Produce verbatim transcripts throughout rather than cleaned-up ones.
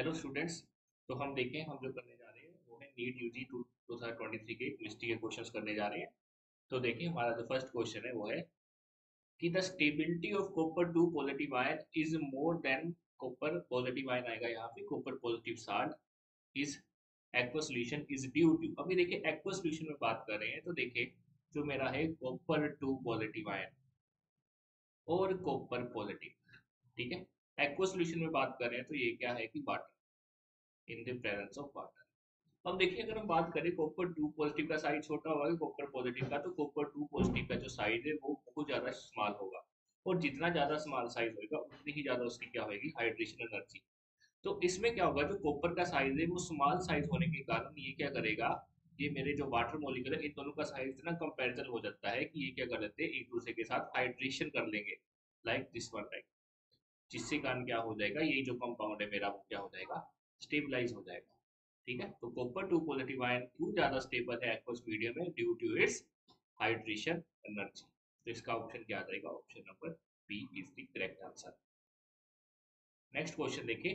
Hello students, तो हम देखें हम जो करने जा रहे हैं वो है नीट यूजी दो हज़ार तेईस के हिस्ट्री के क्वेश्चंस करने जा रहे हैं। तो देखिए हमारा जो फर्स्ट क्वेश्चन है वो है कि the stability of copper two positive ion is more than copper positive ion आएगा यहाँ पे copper positive salt is aqua solution is due to. अभी देखिए एक्वा सॉल्यूशन में बात कर रहे हैं, तो देखिए जो मेरा है कॉपर टू पॉजिटिव आयन और कॉपर पॉजिटिव, ठीक है। एक्वा सॉल्यूशन में बात कर रहे हैं तो ये क्या है कि water, in the presence of water. अब देखिए अगर हम बात करें कॉपर टू पॉजिटिव का साइज छोटा होगा कॉपर पॉजिटिव का, तो कॉपर टू पॉजिटिव का जो साइज है वो बहुत ज्यादा स्मॉल होगा और जितना ज्यादा स्मॉल साइज होगा उतनी ही ज्यादा उसकी क्या होगी हाइड्रेशन एनर्जी। तो इसमें क्या होगा, जो कॉपर का साइज है वो स्मॉल साइज होने के कारण ये क्या करेगा, ये मेरे जो वाटर मॉलिक्यूल है इन दोनों का साइज ना कंपैरिजन हो जाता है कि ये क्या कर लेते हैं एक दूसरे के साथ हाइड्रेशन कर लेंगे, लाइक दिस वन टाइप, जिससे कारण क्या हो जाएगा ये जो कंपाउंड है मेरा वो क्या हो जाएगा स्टेबलाइज हो जाएगा, ठीक है। तो कॉपर टू पॉजिटिव आयन क्यों ज्यादा स्टेबल है एक्वस मीडियम में, due to its hydration energy. तो इसका ऑप्शन क्या आ जाएगा, option number B is the correct answer. Next question देखिए,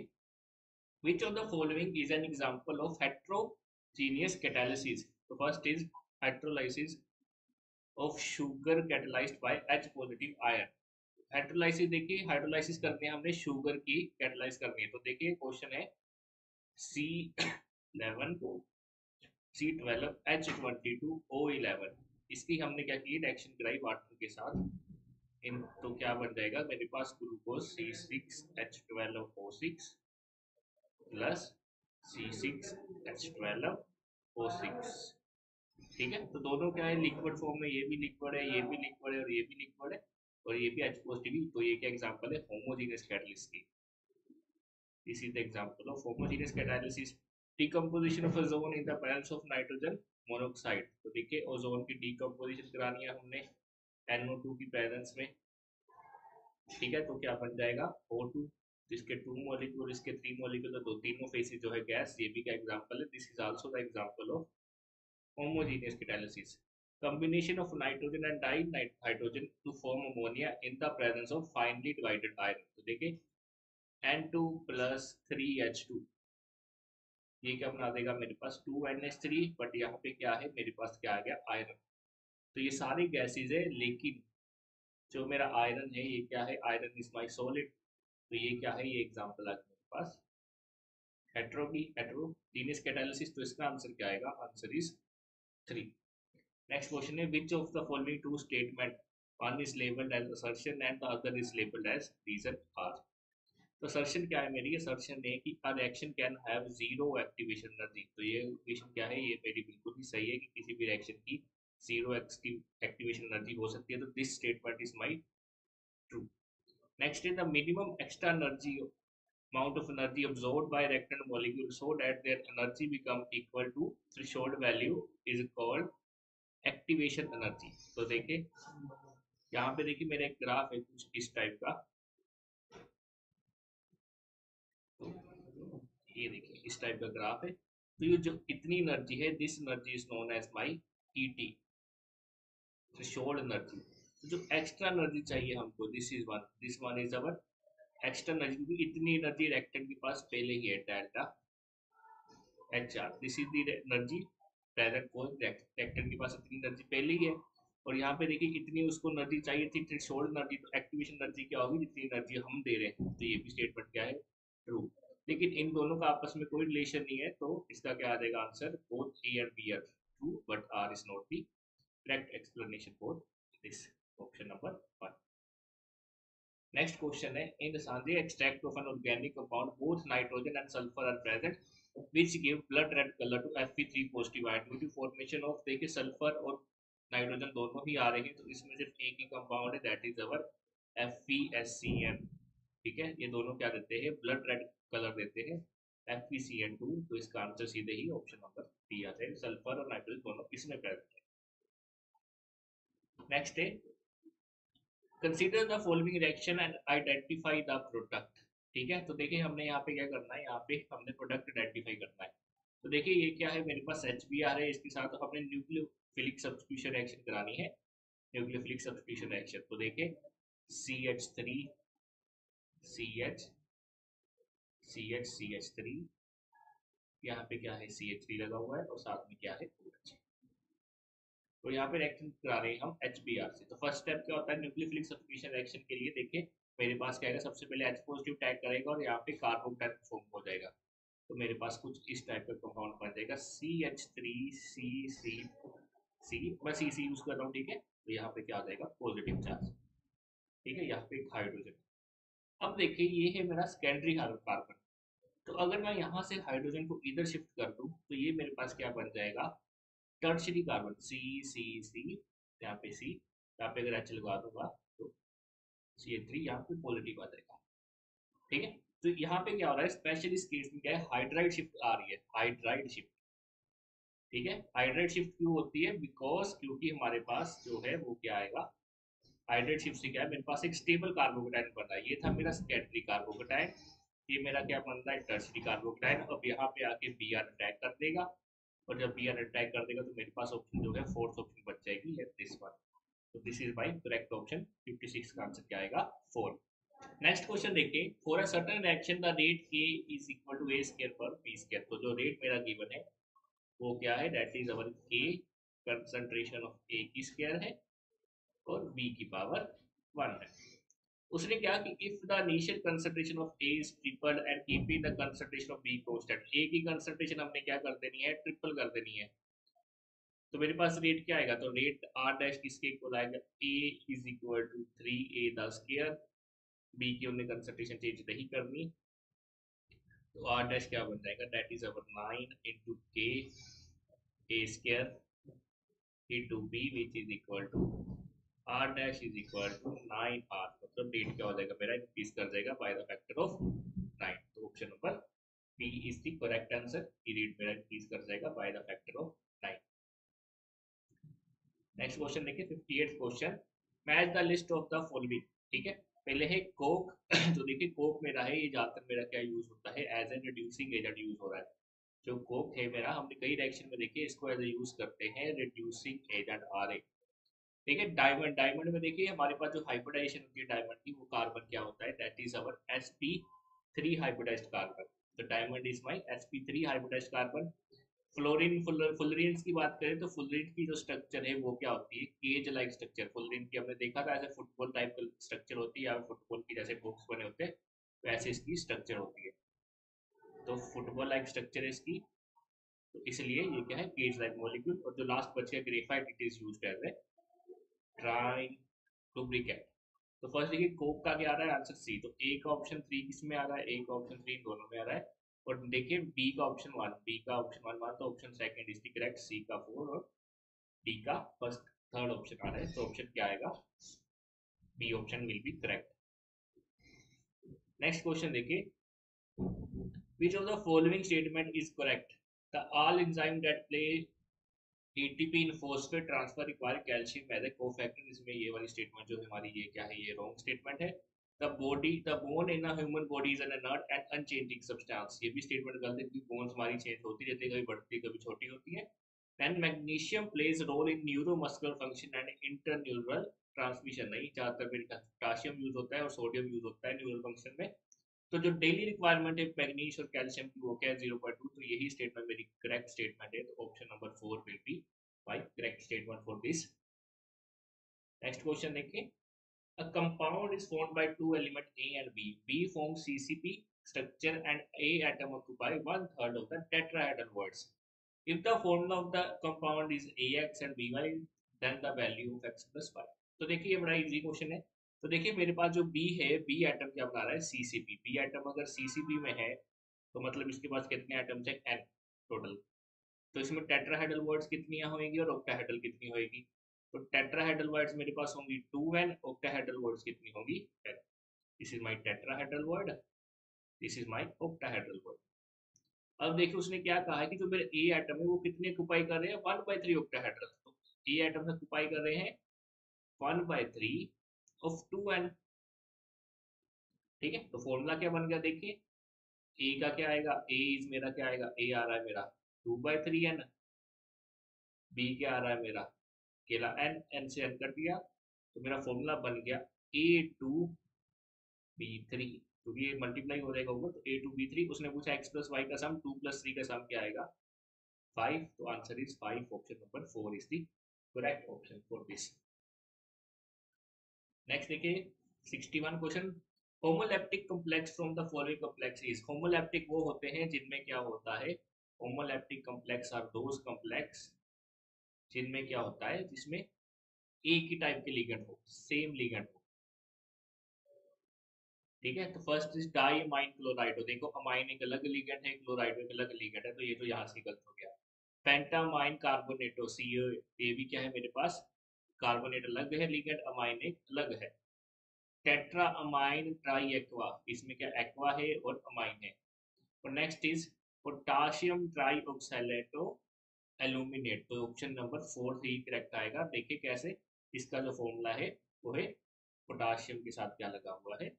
which of the following is an example of heterogeneous catalysis. तो first is heterolysis of sugar catalysed by H positive ion. Hydrolysis, देखिए hydrolysis करते हैं हमने sugar की, catalyse करनी है। तो देखिए क्वेश्चन है C eleven C twelve H twenty two O eleven, इसकी हमने क्या की रिएक्शन कराई वाटर के साथ इन, तो क्या बन जाएगा मेरे पास glucose C six H twelve O six plus C six H twelve O six, ठीक है। तो दोनों क्या है लिक्विड फॉर्म में, ये भी लिक्विड है, ये भी लिक्विड है और ये भी लिक्विड है और ये भी H पॉजिटिव। तो ये क्या एग्जांपल है होमोजेनियस कैटालिसिस की, this is the example of homogeneous catalysis. Decomposition of ozone in the presence of nitrogen monoxide. तो देखिए ओजोन की डीकंपोजिशन करानी है हमने एन ओ टू की प्रेजेंस में, ठीक है। तो क्या बन जाएगा O टू, जिसके टू मॉलिक्यूल इसके थ्री मॉलिक्यूल, तो तीनों फेसेस जो है गैस, ये भी क्या एग्जांपल है, this is also the example of homogeneous catalysis. Combination of nitrogen and dinitrogen to form ammonia in the presence of finely divided iron. तो देखिए N two plus three H two ये क्या बना देगा मेरे पास two N H three, but यहाँ पे क्या है मेरे पास क्या आ गया आयरन। तो ये सारी गैसेज है, लेकिन जो मेरा आयरन है ये क्या है, आयरन इज माई सॉलिड। तो ये क्या है, ये एग्जाम्पल आ गया मेरे पास हेटेरो की हेटेरोजेनियस कैटालिसिस। तो इसका आंसर क्या आएगा, answer is three. Next question है which of the following two statement, one is labelled as assertion and the other is labelled as reason R. तो असर्शन क्या है मेरी, असर्शन है कि a reaction can have zero activation energy. तो ये question क्या है, ये मेरी बिल्कुल ही सही है कि किसी भी रिएक्शन की जीरो एक्टिवेशन एनर्जी हो सकती है। तो this statement is my true. Next is the minimum extra energy amount of energy absorbed by reactant molecule so that their energy become equal to threshold value is called activation energy. तो देखिए यहाँ पे देखिए मेरा एक graph है कुछ इस टाइप का, ये देखिए इस टाइप का ग्राफ है। तो ये जो इतनी एनर्जी है, this energy is known as my ET threshold energy. तो जो एक्स्ट्रा एनर्जी चाहिए हमको, this is one this one is our extra energy, क्योंकि इतनी एनर्जी रिएक्टेंट के पास पहले ही है, delta H R. This is the energy present को रिएक्टेंट के पास इतनी एनर्जी पहले ही है, और यहाँ पे देखिए कितनी उसको एनर्जी चाहिए थी, थ्रेशोल्ड एनर्जी। तो एक्टिवेशन एनर्जी क्या होगी, जितनी एनर्जी हम दे रहे हैं। तो ये भी स्टेटमेंट क्या है ट्रू, लेकिन इन दोनों का आपस में कोई रिलेशन नहीं है। तो इसका क्या आ जाएगा answer, both A and B are true but R is not the correct explanation for this, option number one. Next question है इन द सांजे extract of an organic compound both nitrogen and sulphur are present which give blood red color to F p three positive ion due to formation of। देखिए sulphur और nitrogen दोनों ही आ रहे हैं, तो इसमें सिर्फ एक ही कंपाउंड है that is our F p S C n, ठीक है। ये दोनों क्या देते हैं ब्लड रेड कलर देते हैं F p C n two. तो इसका आंसर सीधे ही ऑप्शन नंबर डी आ जाएगा, सल्फर और नाइट्रोजन दोनों इसमें प्रेजेंट है। नेक्स्ट है consider the following reaction and identify the product, ठीक है। तो देखिए हमने यहाँ पे क्या करना है, यहाँ पे हमने प्रोडक्ट आइडेंटिफाई करना है। तो देखिए ये क्या है मेरे पास H B R है, इसके साथ हमने न्यूक्लियोफिलिक सब्स्टिट्यूशन रिएक्शन करानी है, न्यूक्लियोफिलिक सब्स्टिट्यूशन रिएक्शन। तो देखिए C H three C H C H C H three, यहाँ पे क्या है सी एच थ्री लगा हुआ है और साथ में क्या है OH। तो यहाँ पे रिएक्शन करा रहे हैं हम एच बी आर से। तो फर्स्ट स्टेप क्या होता है न्यूक्लियोफिलिक सब्स्टिट्यूशन रिएक्शन के लिए? देखिए मेरे पास क्या आएगा, सबसे पहले H पॉजिटिव टैग करेगा और यहाँ पे कार्बो टाइप फॉर्म हो जाएगा। तो मेरे पास कुछ इस टाइप का कंपाउंड बन जाएगा सी एच थ्री सी सी सी। मैं सी सी यूज कर रहा हूँ, ठीक है। तो यहाँ पे क्या आ जाएगा पॉजिटिव चार्ज, ठीक है, यहाँ पे हाइड्रोजन। अब देखिए ये है मेरा सेकेंडरी कार्बन। तो अगर मैं यहाँ से हाइड्रोजन को इधर शिफ्ट कर दूँ तो ये मेरे पास क्या बन जाएगा टर्शरी कार्बन सी सी सी। यहाँ पे सी, यहाँ पे अगर एच लगा दूंगा तो सी एच थ्री यहाँ पे पॉजिटिव आ जाएगा, ठीक है। तो यहाँ पे क्या हो रहा है स्पेशली इस केस में क्या है हाइड्राइड शिफ्ट आ रही है, हाइड्राइड शिफ्ट, ठीक है। हाइड्राइड शिफ्ट क्यों होती है? बिकॉज क्योंकि हमारे पास जो है वो क्या आएगा हाइड्राइड शिफ्ट से क्या है मेरे पास एक स्टेबल कार्बोकटाइन बन रहा है। ये था मेरा सेकेंडरी कार्बोकटाइन, ये मेरा क्या बन रहा है टर्शरी कार्बोकटाइन। अब यहाँ पे आके बी आर अटैक कर देगा और जब बी आर अटैक कर देगा तो मेरे पास ऑप्शन जो है फोर्थ ऑप्शन बच जाएगी दिस वन। तो this is my correct option, छप्पन का आंसर क्या आएगा फोर। नेक्स्ट क्वेश्चन देखिए, for a certain reaction the rate K is equal to A square per B square. तो जो रेट मेरा गिवन है वो क्या है दैट इज अवर के कंसंट्रेशन ऑफ ए की स्क्वायर है और बी की पावर वन है। उसने क्या कि if the initial concentration of A is triple and keeping the concentration of B constant. A की कंसंट्रेशन हमने क्या कर देनी है ट्रिपल कर देनी है। तो मेरे पास रेट क्या आएगा, तो रेट आर डैश किसके इक्वल आएगा A is equal to three A the square. B की हमने कंसंट्रेशन चेंज नहीं करनी, तो आर डैश क्या बन जाएगा that is our nine into K A square into B which is equal to R dash is equal to nine R. मतलब rate क्या हो जाएगा मेरा इंक्रीज कर जाएगा by the factor of nine. तो option number B is the correct answer की rate मेरा इंक्रीज कर जाएगा by the factor of nine. Next question देखिए अट्ठावन question, match the list of the following, ठीक है। पहले है कोक, तो देखिए कोक मेरा है ये ज्यादातर मेरा क्या यूज होता है as an reducing agent use हो रहा है। जो कोक है मेरा हमने कई रिएक्शन में देखे इसको एज ए यूज करते हैं रिड्यूसिंग एजेंट आर ए, ठीक है। डायमंड, डायमंड में देखिए हमारे पास जो हाइब्रिडाइजेशन होती है डायमंड की वो कार्बन क्या होता है that is our S P three hybridised carbon. तो diamond is my S P three hybridised carbon. Fluorine fluorines की बात करें तो फ्लोरीन की जो स्ट्रक्चर है वो क्या होती है केज लाइक स्ट्रक्चर। फ्लोरीन की हमने देखा था ऐसे फुटबॉल टाइप का स्ट्रक्चर होती है या फुटबॉल की जैसे बॉक्स बने होते हैं तो ऐसे इसकी स्ट्रक्चर होती है। तो फुटबॉल लाइक स्ट्रक्चर है इसकी, तो इसलिए ये क्या है केज लाइक मॉलिक्यूल। और जो लास्ट बच गया graphite it is used as a dry lubricate. तो फर्स्ट देखिए कोक का क्या आ रहा है आंसर सी। तो ए का ऑप्शन थ्री किसमें आ रहा है ए का ऑप्शन थ्री दोनों में आ रहा है। और देखिए बी का ऑप्शन वन, बी का ऑप्शन वन वन तो option second is correct, C का फोर और डी का फर्स्ट थर्ड ऑप्शन आ रहा है। तो ऑप्शन क्या आएगा B option will be correct. Next question देखिए which of the following statement is correct, the all enzyme that play ATP in phosphate transfer require calcium as a cofactor. इसमें ये वाली statement जो हमारी ये क्या है ये रॉन्ग स्टेटमेंट है। The body the bone in a human body is an inert and unchanging substance. ये भी स्टेटमेंट गलत है क्योंकि बोन्स हमारी चेंज होती रहती है, कभी बढ़ती कभी छोटी होती है। Then magnesium plays role in neuromuscular function and interneural transmission. नहीं, ज़्यादातर मेरे पोटेशियम यूज होता है और सोडियम यूज होता है न्यूरल फंक्शन में। तो जो डेली रिक्वायरमेंट है मैग्नीश और कैल्शियम की वो क्या है जीरो पॉइंट टू। तो यही स्टेटमेंट मेरी करेक्ट स्टेटमेंट है। तो option number four will be my correct statement for this. Next question देखिए a compound is formed by two element A and B, B forms CCP structure and A atom occupy one third of the tetrahedral voids. If the formula of the compound is A X and B Y then the value of X plus Y. तो देखिए ये बड़ा easy question है। तो देखिए मेरे पास जो B है B एटम क्या बना रहा है C C P। B atom अगर C C P में है तो मतलब इसके पास कितने एटम्स हैं N टोटल। तो इसमें टेट्राहेड्रल वर्ड्स कितनी होंगी और ऑक्टाहेड्रल कितनी होगी। तो टेट्राहेड्रल वर्ड्स मेरे पास होंगी टू एन, ऑक्टाहेड्रल वर्ड्स कितनी होंगी ten. This is my tetrahedral word, this is my octahedral word. अब देखिए उसने क्या कहा है कि जो मेरे A एटम है वो कितने ऑक्युपाई कर रहे हैं वन बाय थ्री ऑक्टाहेड्रल। तो A एटम ऑक्युपाई कर रहे हैं one by three of two N, ठीक है। तो फॉर्मूला क्या बन गया देखिए ए का क्या आएगा ए इज मेरा क्या आएगा ए आ रहा है मेरा two by three N, B क्या आ रहा है मेरा केला एन, एन से एन कर दिया। तो मेरा फॉर्मूला बन गया ए टू बी थ्री तो ये मल्टीप्लाई हो जाएगा ऊपर, तो ए टू बी थ्री। उसने पूछा एक्स प्लस वाई का सम टू प्लस थ्री का सम क्या आएगा, फाइव। तो answer is five, option number four is the correct option for this. Next देखिए sixty one question, homoleptic complex from the following complex is. Homoleptic वो होते हैं जिनमें क्या होता है, homoleptic complex are those complex जिनमें क्या होता है, जिसमें एक ही टाइप के लिगेंड हो, सेम लिगेंड हो, ठीक है। तो first is die amine chloride हो, देखो अमाइन एक अलग लिगेंड है, क्लोराइड एक अलग लिगेंड है, तो ये तो यहाँ से गलत हो गया। पेंटामाइन कार्बोनेट हो, सीओ ये भी क्या है मेरे पास, कार्बोनेट अलग है लिगेंड, अमाइन एक अलग है। टेट्रा अमाइन ट्राई एक्वा, इसमें क्या एक्वा है और अमाइन है। और next is potassium try ऑक्सैलेटो aluminate, तो ऑप्शन नंबर फोर ही करेक्ट आएगा। देखिए कैसे, इसका जो फॉर्मूला है वो है पोटाशियम के साथ क्या लगा हुआ है,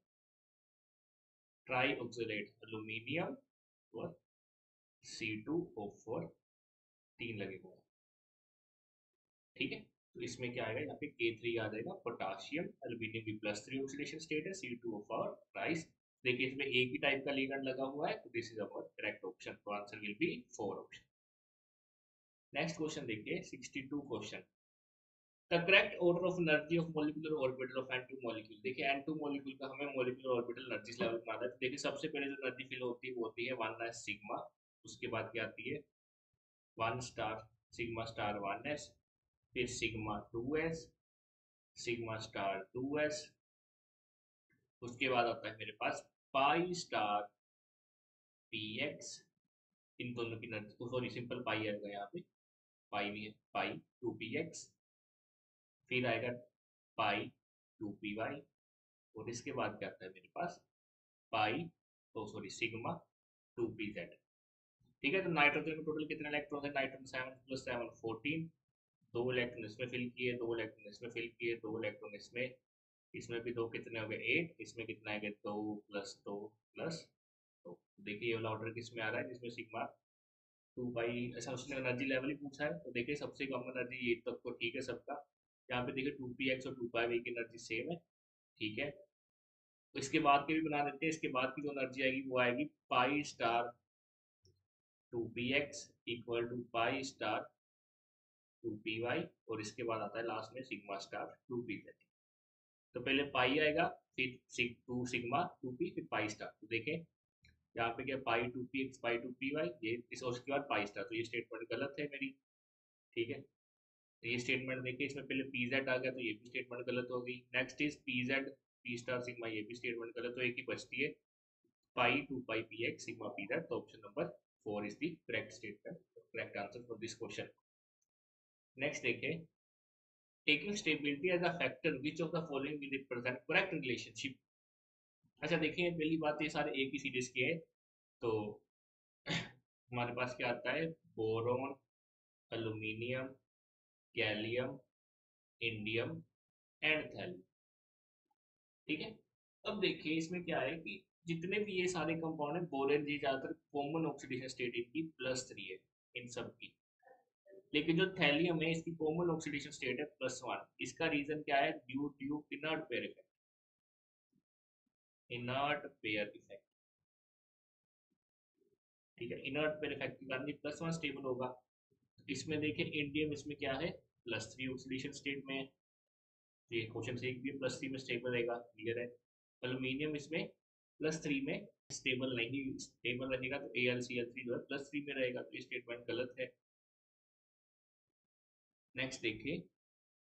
ट्राई ऑक्सैलेट एल्यूमिनियम और सी टू ओ फोर तीन लगे हुए, ठीक है। तो इसमें क्या आएगा यहाँ पे के थ्री आ जाएगा, पोटाशियम एल्यूमिनियम भी प्लस थ्री ऑक्सीडेशन स्टेट है, सी टू ओ फोर ट्राइस। देखिए इसमें एक ही टाइप का लिगेंड लगा हुआ है, तो this is our correct option, तो answer will be four option. Next question देखिए sixty two question, the correct order of energy of molecular orbital of N two molecule. देखिए एन टू मॉलिक्यूल का हमें molecular orbital energies level बनाना है। देखिए सबसे पहले जो एनर्जी फील होती है वो होती है वन एस सिग्मा, उसके बाद क्या आती है one star sigma star one s, फिर sigma two s sigma star two s, उसके बाद आता है मेरे पास पाई स्टार पी एक्स, इन दोनों की एनर्जी, सॉरी सिंपल पाई आएगा यहाँ पे, पाई भी है पाई टू पी एक्स, फिर आएगा पाई टू पी वाई, और इसके बाद क्या आता है मेरे पास पाई तो sorry sigma two P z, ठीक है। तो नाइट्रोजन में टोटल कितने इलेक्ट्रॉन है, nitrogen seven plus seven fourteen, दो इलेक्ट्रॉन इसमें फिल किए, दो इलेक्ट्रॉन इसमें फिल किए, दो इलेक्ट्रॉन इसमें, इसमें भी दो कितने हो गए एट, इसमें कितना है दो प्लस दो प्लस दो। देखिए ये वाला ऑर्डर किसमें आ रहा है, जिसमें सिग्मा टू बाई, अच्छा उसने एनर्जी लेवल ही पूछा है, तो देखिए सबसे कम एनर्जी ये तक तो ठीक है सबका। यहाँ पे देखिए टू पी एक्स और टू पाई वाई की एनर्जी सेम है, ठीक है। तो इसके बाद के भी बना देते हैं, इसके बाद की जो एनर्जी आएगी वो आएगी pi star two P x equal to pi star two P Y, और इसके बाद आता है लास्ट में sigma star two P Z. तो पहले पाई आएगा, फिर sig two sigma two P, फिर पाई स्टार। तो देखें यहाँ पे क्या pi two P x pi two P Y ये, उसके बाद पाई स्टार, तो ये स्टेटमेंट गलत है मेरी, ठीक है। तो ये स्टेटमेंट देखिए इसमें पहले पी जेड आ गया, तो ये भी स्टेटमेंट गलत हो गई। Next is p z p star sigma, ये भी स्टेटमेंट गलत, तो एक ही बचती है pi two pi p x sigma p Z. तो option number four is the correct statement, correct answer for this question. Next देखिए, taking stability as a factor which of the following will represent correct relationship. अच्छा देखिए पहली बात ये सारे एक ही series के हैं, तो हमारे पास क्या आता है boron aluminium gallium indium and thallium, ठीक है। अब देखिए इसमें क्या है कि जितने भी ये सारे कंपाउंड है बोरेन ये ज्यादातर कॉमन ऑक्सीडेशन स्टेट इनकी प्लस थ्री है इन सब की, लेकिन जो थैलियम है इसकी कॉमन ऑक्सीडेशन स्टेट है प्लस वन। इसका रीजन क्या है, due to inert pair effect, inert pair effect, ठीक है। इनर्ट पेयर इफेक्ट के कारण प्लस वन स्टेबल होगा। इसमें देखिए इंडियम इसमें क्या है प्लस थ्री ऑक्सीडेशन स्टेट में, ये क्वेश्चन से एक भी प्लस थ्री में स्टेबल रहेगा, क्लियर है। एल्यूमिनियम इसमें प्लस थ्री में स्टेबल नहीं, स्टेबल रहेगा तो A L C L three जो है प्लस थ्री में रहेगा, तो ये स्टेटमेंट गलत है। नेक्स्ट देखिए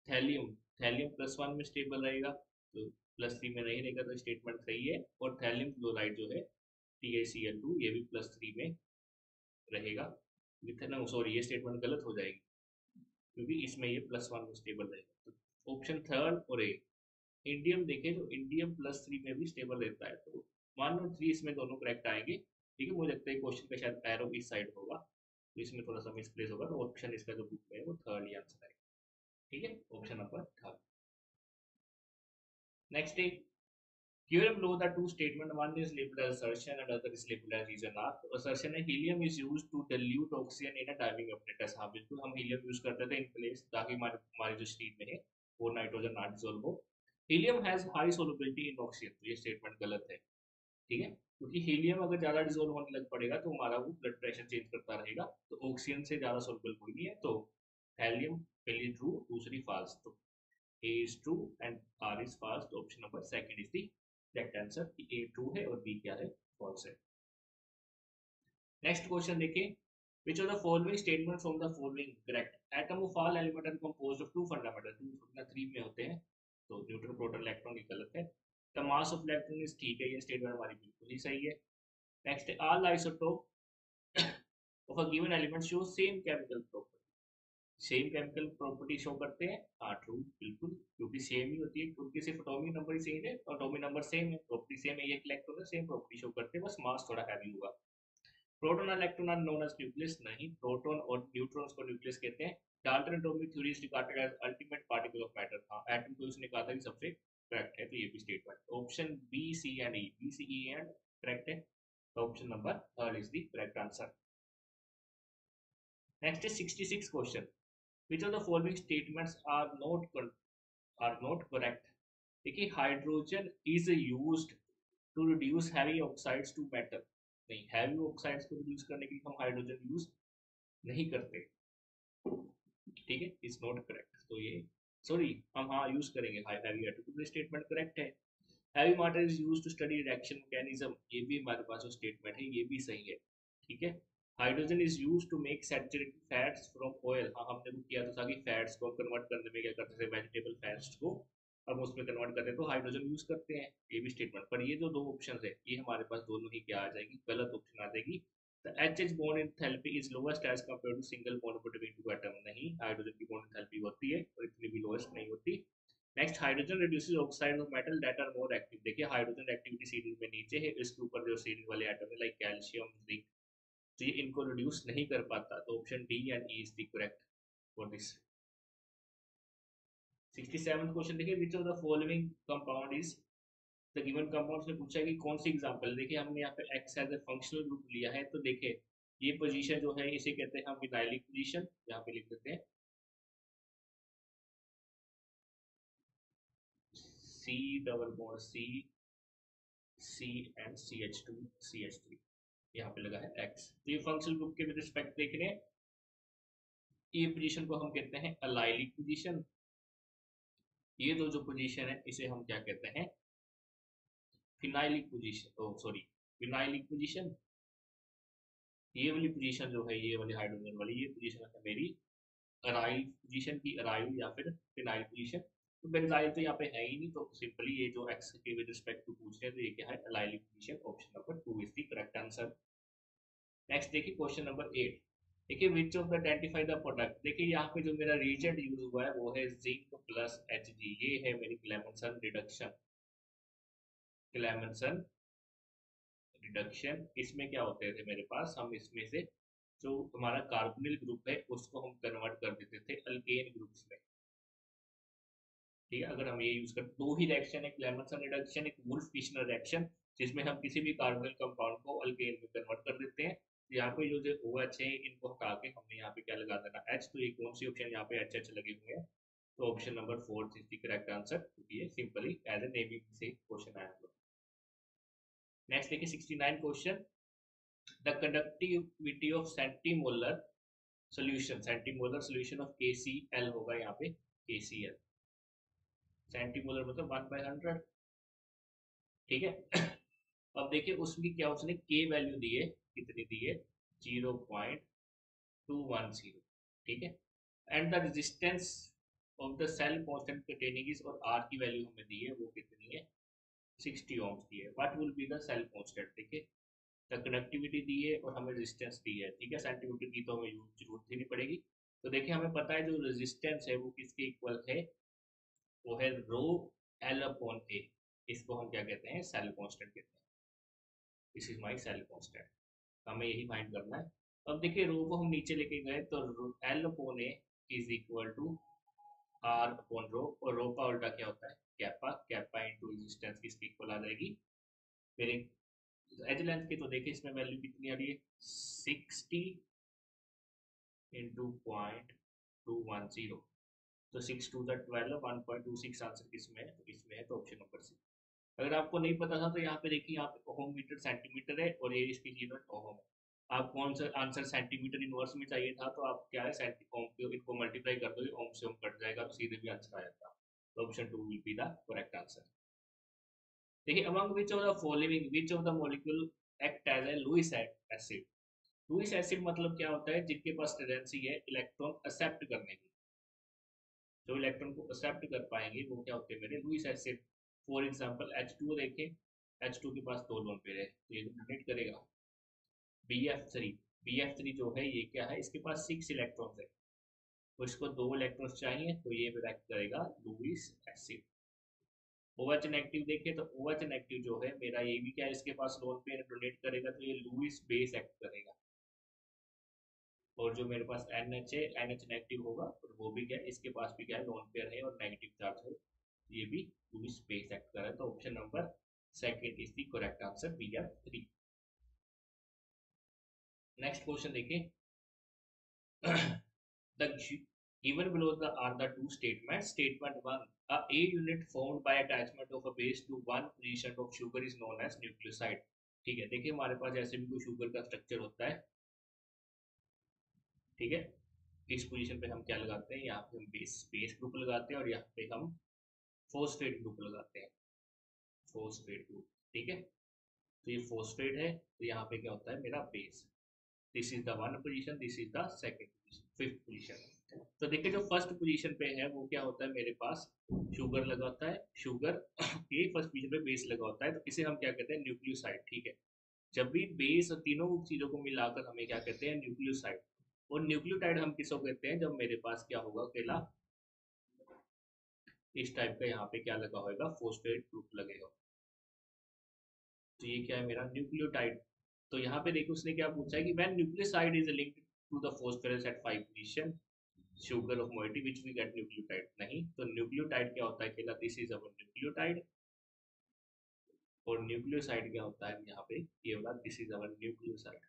थैलियम, थैलियम प्लस वन में स्टेबल रहेगा तो प्लस थ्री में नहीं रहेगा, तो स्टेटमेंट सही है। और थैलियम क्लोराइड जो है T A C L two ये भी प्लस थ्री में रहेगा, मिथेनॉल सॉरी ये स्टेटमेंट गलत हो जाएगी क्योंकि इसमें ये प्लस वन में स्टेबल रहेगा। तो ऑप्शन थर्ड और ए इंडियम, देखें तो इंडियम प्लस थ्री में भी स्टेबल रहता है, तो वन और थ्री इसमें दोनों करेक्ट आएंगे, ठीक है। मुझे लगता है क्वेश्चन का शायद एरो इस साइड होगा तो इसमें थोड़ा सा मिसप्लेस होगा, तो ऑप्शन इसका जो बुक में है वो थर्ड ही आंसर आएगा, ठीक है, option number third. Next is Here below the two statement, one is labeled as assertion and other is labeled as reason or. Assertion है helium is used to dilute oxygen in a diving apparatus। हाँ बिल्कुल हम helium use करते थे in place ताकि हमारे हमारे जो स्टील में है वो नाइट्रोजन ना डिसॉल्व हो। Helium has high solubility in oxygen, तो ये statement गलत है। ठीक है, क्योंकि हीलियम अगर ज्यादा डिसोल्व होने लग पड़ेगा तो हमारा वो ब्लड प्रेशर चेंज करता रहेगा, तो ऑक्सीजन से ज्यादा सोल्यूबल कोई नहीं है। तो हेलियम पहली ट्रू, दूसरी फास्ट, तो A is true and R is fast, option number second is the correct answer कि ए ट्रू है और बी क्या है, फॉल्स है। नेक्स्ट क्वेश्चन देखें, which of the following statement from the following correct, atom of all element are composed of two fundamental, two fundamental three में होते हैं, तो न्यूट्रॉन प्रोटॉन इलेक्ट्रॉन ये गलत है। The mass of electron is ठीक है, ये स्टेटमेंट हमारी बिल्कुल ही सही है। Next, all isotope of a given element show same chemical property, same chemical property show करते हैं, हाँ ट्रू बिल्कुल, क्योंकि सेम ही होती है, क्योंकि सिर्फ एटॉमिक नंबर ही सेम है, एटॉमिक नंबर सेम है, प्रॉपर्टी सेम है, ये इलेक्ट्रॉन है, सेम प्रॉपर्टी शो करते हैं, बस मास थोड़ा हैवी होगा। प्रोटॉन और electron are known as nucleus, नहीं, प्रोटॉन और न्यूट्रॉन्स को न्यूक्लियस कहते हैं। Dalton atomic theory is regarded as ultimate particle of matter, हाँ एटम को उसने कहा था कि सबसे करेक्ट है, तो ये भी statement option B C and E, B C E and correct है, तो option number third is the correct answer. Next is sixty six question, Which of the following statements are not are not correct? देखिए hydrogen is used to reduce heavy oxides to metal, नहीं, heavy oxides को reduce करने के लिए हम hydrogen use नहीं करते, ठीक है, इज नॉट करेक्ट, तो ये सॉरी हम हाँ यूज करेंगे हैवी एटम, तो ये स्टेटमेंट करेक्ट है। Heavy matter is used to study reaction mechanism, ये भी हमारे पास जो स्टेटमेंट है ये भी सही है, ठीक है। Hydrogen is use to make saturated fats from oil, हाँ हमने वो किया तो था कि फैट्स को कन्वर्ट करने में क्या करते थे, वेजिटेबल फैट्स को हम उसमें कन्वर्ट करते हैं, तो हाइड्रोजन यूज करते हैं, ये भी स्टेटमेंट। पर ये जो दो ऑप्शन है ये हमारे पास दोनों ही क्या आ जाएगी, गलत ऑप्शन आ जाएगी। The H H bond enthalpy is lowest as compare to single bond between two atom, नहीं, हाइड्रोजन की बॉन्ड एंथैल्पी होती है और इतनी भी लोएस्ट नहीं होती। Next, hydrogen reduces oxide of metal that are more active, देखिए हाइड्रोजन एक्टिविटी सीरीज में नीचे है, इसके ऊपर जो सीरीज वाले एटम है लाइक कैल्शियम जिंक, तो ये इनको रिड्यूस नहीं कर पाता, तो option D and E is the correct for this. Sixty seven question देखिए, which of the following compound is the given compound, से पूछा है कि कौन सी एग्जांपल, देखिए हमने यहाँ पे X as a functional group लिया है, तो देखिए ये पोजीशन जो है इसे कहते हैं हम विनाइलिक पोजीशन, यहाँ पे लिख देते हैं C double bond C C and C H two C H three, यहाँ पे लगा है X, तो ये फंक्शनल ग्रुप के विद रिस्पेक्ट देख रहे हैं, ये पोजीशन को हम कहते हैं अलाइलिक पोजीशन, ये दो जो पोजीशन है इसे हम क्या कहते हैं, phenylic position, oh sorry phenylic position. ये वाली पोजीशन जो है ये वाली हाइड्रोजन वाली ये पोजीशन है मेरी अराइल पोजीशन की, अराइल या फिर फिनाइल पोजीशन, तो बेंजाइल तो यहाँ पे है ही नहीं, तो सिंपली ये जो एक्स के विद रिस्पेक्ट टू पूछ रहे हैं तो ये क्या है, allylic position, option number two is the correct answer. Next देखिए क्वेश्चन नंबर एट, देखिए which of the identify the product, देखिए यहाँ पे जो मेरा रिएजेंट यूज हुआ है वो है जिंक प्लस एच जी, ये है मेरी क्लेमेंसन रिडक्शन, क्लेमेंसन रिडक्शन, इसमें क्या होते थे मेरे पास, हम इसमें से जो हमारा कार्बोनिल ग्रुप है उसको हम कन्वर्ट कर देते थे अल्केन ग्रुप्स में, ठीक है। अगर हम ये यूज कर, दो ही रिएक्शन है, क्लेमेंसन रिडक्शन एक वुल्फ किशनर रिएक्शन, जिसमें हम किसी भी कार्बोनिल कंपाउंड को अल्केन में कन्वर्ट कर देते हैं, यहाँ पे जो जो OH है इनको हटा के हमने यहाँ पे क्या लगा देना H, तो ये कौन सी ऑप्शन यहाँ पे एच एच लगे हुए हैं, तो option number fourth is the correct answer, क्योंकि ये सिंपली एज ए नेमिंग से क्वेश्चन आया हुआ। नेक्स्ट देखिए sixty nine question, the conductivity of centimolar solution, centimolar solution of K C L होगा, यहाँ पे के सी एल, सेंटीमोलर मतलब वन बाय हंड्रेड, ठीक है। अब देखिए उसमें क्या उसने के वैल्यू दी है, कितनी दी है, zero point two one zero, ठीक है। And the resistance of the cell constant containing is, और आर की वैल्यू हमें दी है वो कितनी है, सिक्सटी ओम्स दी है। What will be the cell constant, देखिए द कंडक्टिविटी दी है और हमें रेजिस्टेंस दी है, ठीक है, सेंटीमीटर की तो हमें जरूरत ही नहीं पड़ेगी। तो देखिए हमें पता है जो रेजिस्टेंस है वो किसके इक्वल है, वो है रो एल अपॉन ए, इसको हम क्या कहते हैं, सेल कांस्टेंट कहते हैं, this is my cell constant, हमें यही फाइंड करना है। अब देखिए रो को हम नीचे लेके गए तो L upon A is equal to R upon rho, और रो का उल्टा क्या होता है, कैपा, कैपा इनटू रेजिस्टेंस किसके इक्वल आ जाएगी, फिर एज लेंथ की, तो देखिए इसमें वैल्यू कितनी आ रही है, sixty into point two one zero, तो six two the twelve, one point two six answer किसमें है, तो इसमें है, तो ऑप्शन नंबर सी। अगर आपको नहीं पता था तो यहाँ पे देखिए, यहाँ पे ओम मीटर सेंटीमीटर है और ये इसकी यूनिट ओम है। आपको आंसर आंसर सेंटीमीटर इनवर्स में चाहिए था, तो आप क्या है सेंटीमीटर इनको मल्टीप्लाई कर दोगे, ओम से ओम कट जाएगा तो सीधे भी आंसर आ जाता है। तो option two will be the correct answer. देखिए among which of the following which of the molecule act as a Lewis acid. Lewis acid मतलब क्या होता है, जिनके पास टेंडेंसी है इलेक्ट्रॉन एक्सेप्ट करने की, जो इलेक्ट्रॉन को एक्सेप्ट कर पाएंगे वो क्या होते हैं मेरे Lewis acid. For example H two देखें, H टू के पास दो लोन पेयर है तो ये डोनेट करेगा। B F three B F three जो है ये क्या है, इसके पास सिक्स इलेक्ट्रॉन्स है तो इसको दो इलेक्ट्रॉन्स चाहिए तो ये रिएक्ट करेगा लुईस एसिड। OH नेगेटिव देखें तो OH नेगेटिव जो है मेरा ये भी क्या है, इसके पास लोन पेयर डोनेट करेगा तो ये लुईस बेस एक्ट करेगा। और जो मेरे पास NH है, NH नेगेटिव होगा और वो भी क्या है, इसके पास भी क्या है लोन पेयर है और नेगेटिव चार्ज है, ये भी लुईस बेस एक्ट कर रहा है। तो option number second is the correct answer B F three. Next question देखें, the given below the are the two statement. Statement one, a a unit formed by attachment of a base to one position of sugar is known as nucleoside. ठीक है, देखिए हमारे पास ऐसे भी कोई sugar का structure होता है, ठीक है, इस पोजीशन पे हम क्या लगाते हैं, यहाँ पे हम बेस बेस ग्रुप लगाते हैं और यहाँ पे हम फोस्फेट ग्रुप लगाते हैं, फोस्फेट ग्रुप। ठीक है, तो ये फोस्फेट है तो यहाँ पे क्या होता है मेरा base. This is the one position, this is the second position, fifth position. तो देखिए जो फर्स्ट पोजीशन पे है वो क्या होता है मेरे पास शुगर लगा होता है, शुगर के फर्स्ट पोजीशन पे बेस लगा होता है तो इसे हम क्या कहते हैं न्यूक्लियोसाइड। ठीक है, जब भी बेस और तीनों चीज़ों को मिलाकर हमें क्या कहते हैं न्यूक्लियोसाइड। और न्यूक्लियोटाइड हम किसको कहते हैं, जब मेरे पास क्या होगा अकेला इस टाइप का यहाँ पे क्या लगा होगा फोस्फेट ग्रुप लगेगा तो ये क्या है मेरा न्यूक्लियोटाइड। तो यहाँ पे देखो उसने क्या पूछा है कि when nucleoside is linked to the phosphorus at five position sugar of moiety which we get nucleotide. नहीं तो न्यूक्लियोटाइड क्या होता है अकेला, दिस इज अवर न्यूक्लियोटाइड। और न्यूक्लियोसाइड क्या होता है यहाँ पे ये वाला, दिस इज अवर न्यूक्लियोसाइड।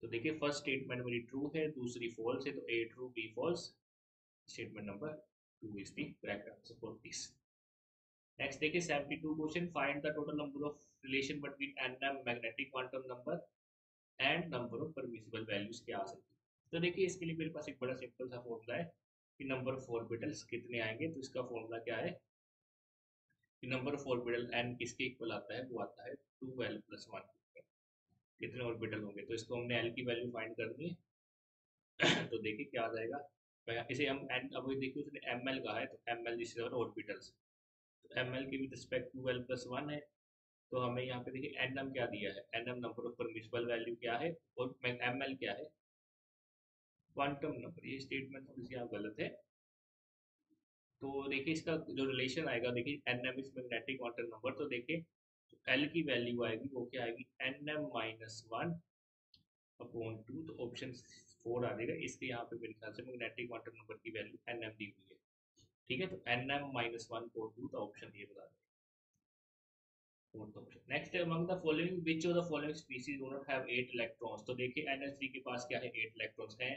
तो देखिए फर्स्ट स्टेटमेंट मेरी ट्रू है, दूसरी फॉल्स है तो A true B false. Statement number two is the correct answer for this. Next देखिए seventy two question, find the total number of relation between and magnetic quantum number and number of permissible values क्या आ सकती है। तो देखिए इसके लिए मेरे पास एक बड़ा सिंपल सा फॉर्मूला है कि नंबर ऑफ ऑर्बिटल्स कितने आएंगे। तो इसका फॉर्मूला क्या है कि नंबर ऑफ ऑर्बिटल एन किसके इक्वल आता है, वो आता है टू एल प्लस वन। कितने ऑर्बिटल होंगे तो इसको हमने एल की वैल्यू फाइंड करनी है तो देखिए क्या आ जाएगा, इसे हम एन अब देखिए उसने एम एल कहा है तो एम एल जिससे ऑर्बिटल्स तो एम एल के with respect to l plus one है। तो हमें यहाँ पे देखिए एन एम क्या दिया है, n m number of permissible value क्या है और एम एल क्या है क्वांटम नंबर। ये स्टेटमेंट थोड़ी सी यहाँ गलत है तो देखिए इसका जो रिलेशन आएगा, देखिए n m is magnetic quantum number तो देखिए L की वैल्यू आएगी वो क्या आएगी nm minus one upon two. तो ऑप्शन फोर आ जाएगा, इसके यहाँ पे मेरे ख्याल से मैग्नेटिक क्वांटम नंबर की वैल्यू nm दी हुई है। ठीक है, तो nm minus one upon two तो ऑप्शन ये बता देगा fourth option. Next among the following which of the following species do not have eight electrons. तो देखिए एन एच थ्री के पास क्या है एट इलेक्ट्रॉन्स हैं,